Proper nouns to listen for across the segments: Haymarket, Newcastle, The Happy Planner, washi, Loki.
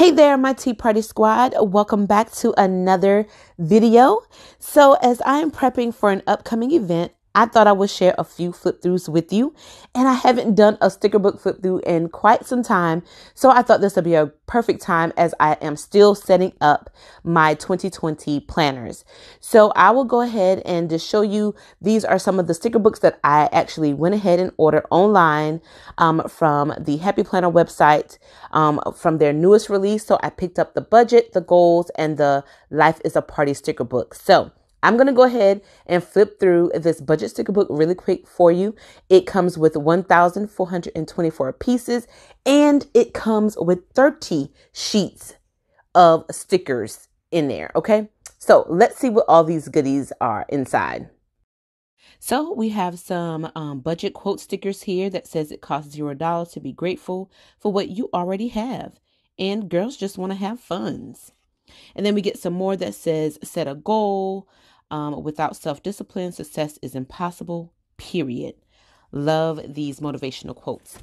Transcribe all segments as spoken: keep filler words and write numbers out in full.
Hey there, my Tea Party Squad. Welcome back to another video. So as I'm prepping for an upcoming event, I thought I would share a few flip throughs with you. And I haven't done a sticker book flip through in quite some time. So I thought this would be a perfect time as I am still setting up my twenty twenty planners. So I will go ahead and just show you. These are some of the sticker books that I actually went ahead and ordered online um, from the Happy Planner website um, from their newest release. So I picked up the budget, the goals, and the Life is a Party sticker book. So I'm going to go ahead and flip through this budget sticker book really quick for you. It comes with one thousand four hundred twenty-four pieces and it comes with thirty sheets of stickers in there. Okay, so let's see what all these goodies are inside. So we have some um, budget quote stickers here that says it costs zero dollars to be grateful for what you already have. And girls just want to have funs. And then we get some more that says set a goal. Um, without self-discipline, success is impossible, period. Love these motivational quotes.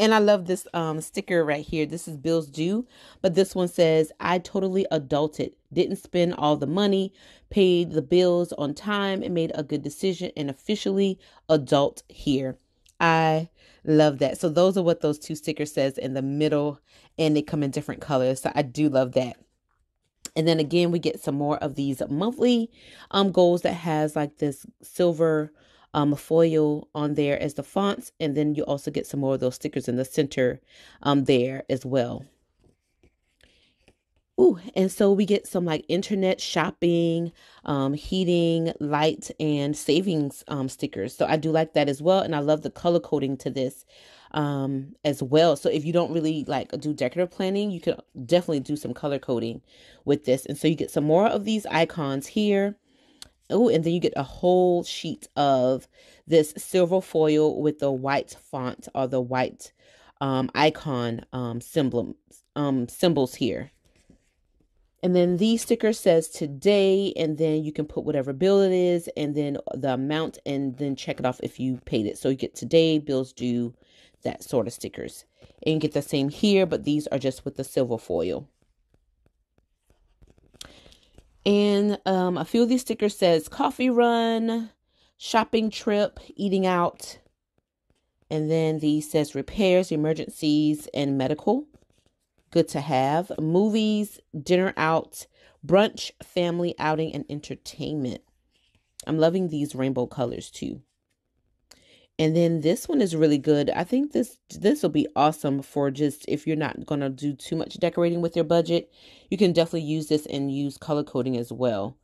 And I love this um, sticker right here. This is bills due, but this one says, I totally adulted, didn't spend all the money, paid the bills on time, and made a good decision, and officially adult here. I love that. So those are what those two stickers says in the middle, and they come in different colors. So I do love that. And then again, we get some more of these monthly um, goals that has like this silver um, foil on there as the fonts. And then you also get some more of those stickers in the center um, there as well. Ooh, and so we get some like internet shopping, um, heating, light, and savings um, stickers. So I do like that as well. And I love the color coding to this um, as well. So if you don't really like do decorative planning, you can definitely do some color coding with this. And so you get some more of these icons here. Oh, and then you get a whole sheet of this silver foil with the white font or the white um, icon um, symbol, um, symbols here. And then the sticker says today, and then you can put whatever bill it is and then the amount and then check it off if you paid it. So you get today, bills due, that sort of stickers. And you get the same here, but these are just with the silver foil. And um, a few of these stickers says coffee run, shopping trip, eating out. And then these says repairs, emergencies, and medical. Good to have, movies, dinner out, brunch, family outing, and entertainment. I'm loving these rainbow colors too. And then this one is really good. I think this this will be awesome for just if you're not going to do too much decorating with your budget. You can definitely use this and use color coding as well.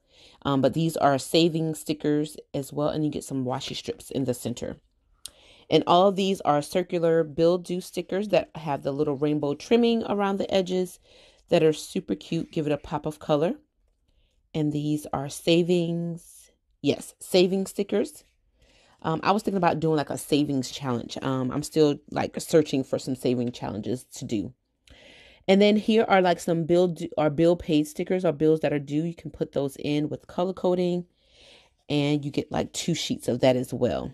Um, but these are saving stickers as well. And you get some washi strips in the center. And all of these are circular bill due stickers that have the little rainbow trimming around the edges that are super cute. Give it a pop of color. And these are savings. Yes, saving stickers. Um, I was thinking about doing like a savings challenge. Um, I'm still like searching for some saving challenges to do. And then here are like some bill due, or bill paid stickers or bills that are due. You can put those in with color coding. And you get like two sheets of that as well.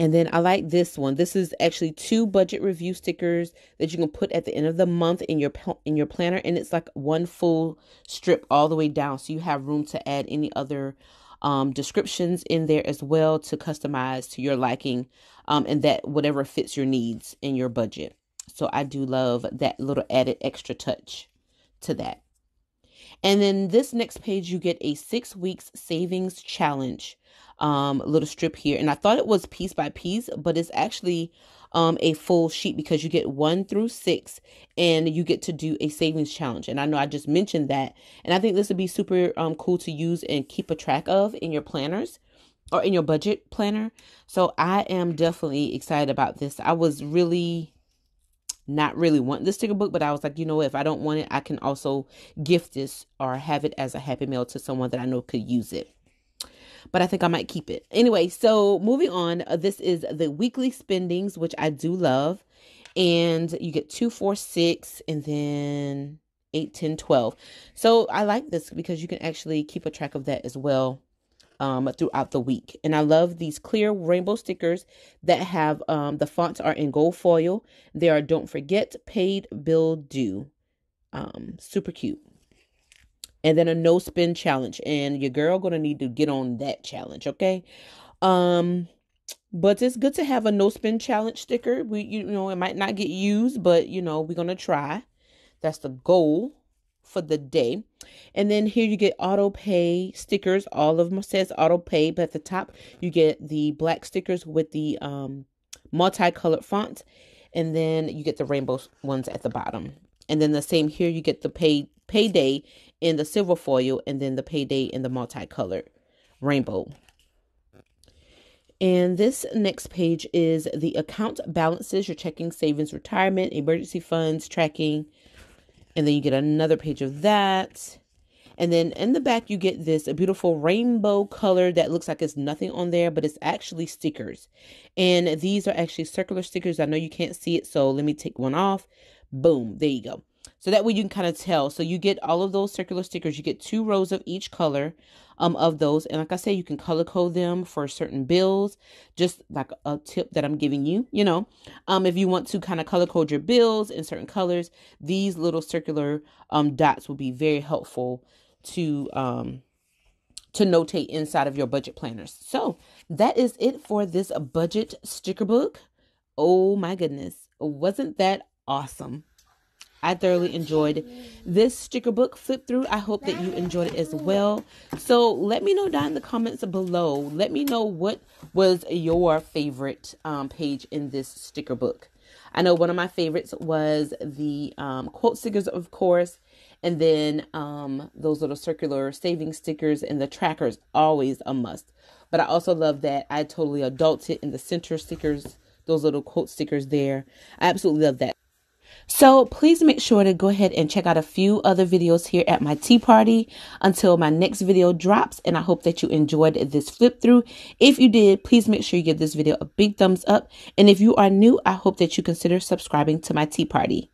And then I like this one. This is actually two budget review stickers that you can put at the end of the month in your in your planner. And it's like one full strip all the way down. So you have room to add any other um, descriptions in there as well to customize to your liking um, and that whatever fits your needs in your budget. So I do love that little added extra touch to that. And then this next page, you get a six weeks savings challenge um, little strip here. And I thought it was piece by piece, but it's actually um, a full sheet because you get one through six and you get to do a savings challenge. And I know I just mentioned that. And I think this would be super um, cool to use and keep a track of in your planners or in your budget planner. So I am definitely excited about this. I was really... not really want this sticker book, but I was like, you know, if I don't want it, I can also gift this or have it as a Happy Mail to someone that I know could use it. But I think I might keep it. Anyway, so moving on, uh, this is the weekly spendings, which I do love. And you get two, four, six, and then eight, ten, twelve. So I like this because you can actually keep a track of that as well um, throughout the week. And I love these clear rainbow stickers that have um, the fonts are in gold foil. They are Don't Forget, Paid Bill Due. Um, super cute. And then a no spin challenge. And your girl gonna need to get on that challenge, okay? Um, but it's good to have a no spin challenge sticker. We, you know, it might not get used, but you know, we're gonna try. That's the goal for the day. And then here you get auto pay stickers. All of them says auto pay, but at the top you get the black stickers with the um multicolored fonts, and then you get the rainbow ones at the bottom. And then the same here, you get the pay payday in the silver foil, and then the payday in the multicolored rainbow. And this next page is the account balances, your checking, savings, retirement, emergency funds, tracking. And then you get another page of that. And then in the back, you get this beautiful rainbow color that looks like it's nothing on there, but it's actually stickers. And these are actually circular stickers. I know you can't see it, so let me take one off. Boom, there you go. So that way you can kind of tell. So you get all of those circular stickers. You get two rows of each color um, of those. And like I say, you can color code them for certain bills, just like a tip that I'm giving you, you know, um, if you want to kind of color code your bills in certain colors, these little circular um, dots will be very helpful to um, to notate inside of your budget planners. So that is it for this budget sticker book. Oh my goodness. Wasn't that awesome? I thoroughly enjoyed this sticker book flip through. I hope that you enjoyed it as well. So let me know down in the comments below. Let me know what was your favorite um, page in this sticker book. I know one of my favorites was the um, quote stickers, of course. And then um, those little circular saving stickers and the trackers, always a must. But I also love that I totally adulted in the center stickers, those little quote stickers there. I absolutely love that. So please make sure to go ahead and check out a few other videos here at my tea party until my next video drops. And I hope that you enjoyed this flip through. If you did, please make sure you give this video a big thumbs up. And if you are new, I hope that you consider subscribing to my tea party.